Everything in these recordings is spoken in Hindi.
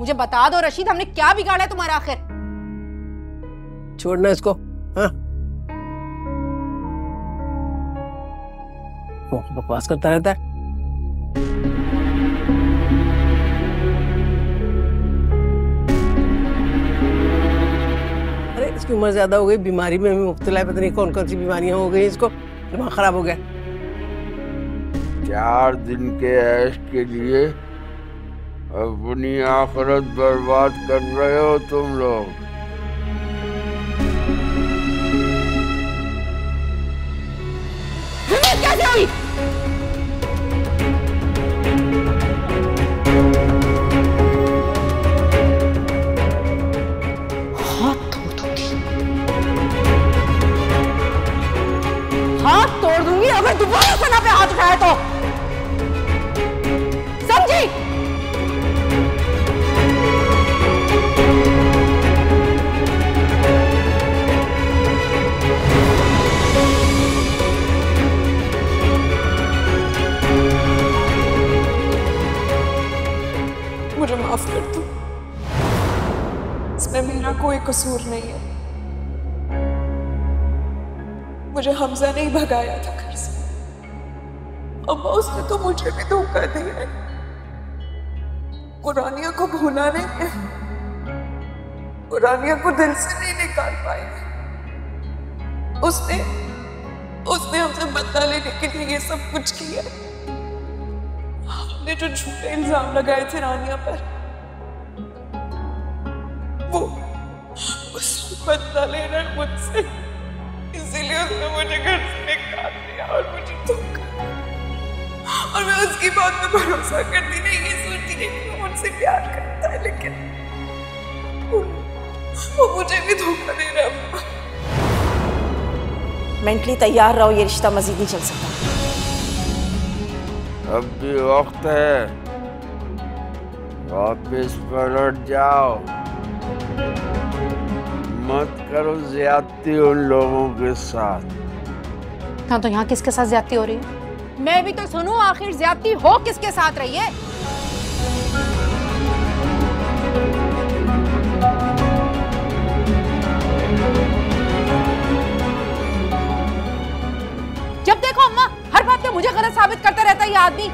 मुझे बता दो रशीद, हमने क्या बिगाड़ा है तुम्हारा? आखिर छोड़ना इसको। हाँ? वो बकवास करता रहता है। अरे इसकी उम्र ज्यादा हो गई, बीमारी में भी मुब्तला है, पता नहीं कौन कौन सी बीमारियां हो गई, इसको दिमाग खराब हो गया। 4 दिन के ऐश के लिए अपनी आखिरत बर्बाद कर रहे हो तुम लोग। कैसे हुई? हाथ तोड़ दूंगी अगर दोबारा सना पे हाथ उठाया तो, समझी? मुझे माफ कर दो, इसमें मेरा कोई कसूर नहीं है। मुझे हमजा नहीं भगाया था घर से, अम्मा उसने तो मुझे भी धोखा दिया है। रानिया को भूला नहीं है, रानिया को दिल से नहीं निकाल पाए। उसने हमसे बदला लेने के लिए ये सब कुछ किया। हमने जो झूठे इल्जाम लगाए थे रानिया पर, वो बदला ले रहा है मुझसे, इसीलिए उसने मुझे घर से निकाल दिया और मुझे धोखा। और मैं उसकी बात में भरोसा करती नहीं, ये सोचती है कि वो मुझसे प्यार करता है, लेकिन वो मुझे भी धोखा दे रहा है। मेंटली तैयार रहो, ये रिश्ता मजीद नहीं चल सकता। अब भी वक्त है, वापस पलट जाओ, मत करो ज्यादती उन लोगों के साथ। हाँ तो यहाँ किसके साथ ज्यादती हो रही है? मैं भी तो सुनूं, आखिर ज्यादती हो किसके साथ रही है? जब देखो अम्मा हर बात पे मुझे गलत साबित करता रहता है ये आदमी।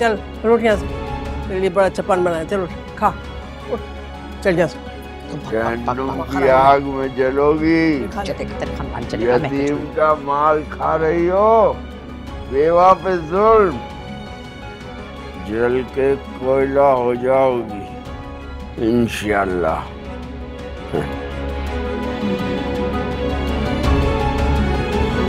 चल उठ यहाँ से, मेरे लिए बड़ा चपान बनाया, चल उठ खा, उठ चल यहाँ से। गैंडों की आग में जलोगी, यतीम का माल खा रही हो, बेवा पे जुल्म, जल के कोयला हो जाओगी इंशाल्लाह।